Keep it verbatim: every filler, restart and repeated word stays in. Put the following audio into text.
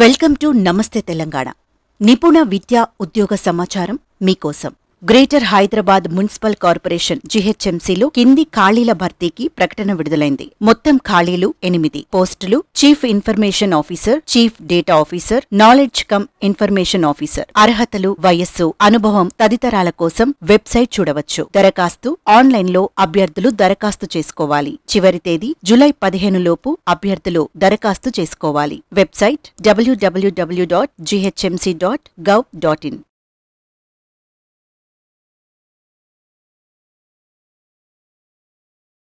Welcome to నమస్తే తెలంగాణ నిపుణ విద్యా ఉద్యోగ సమాచారం మీకోసం గ్రేటర్ హైదరాబాద్ మున్సిపల్ కార్పొరేషన్ జీహెచ్ఎంసీలో కింది ఖాళీల భర్తీకి ప్రకటన విడుదలైంది. మొత్తం ఖాళీలు ఎనిమిది పోస్టులు chief information officer, chief data officer, knowledge cum information officer. అర్హతలు, వయస్సు, అనుభవం తదితరాల కోసం వెబ్సైట్ చూడవచ్చు. దరఖాస్తు ఆన్లైన్లో అభ్యర్థులు దరఖాస్తు చేసుకోవాలి. చివరి తేదీ జూలై పదిహేను లోపు అభ్యర్థులు దరఖాస్తు చేసుకోవాలి. Website W W W dot GHMC dot gov dot in.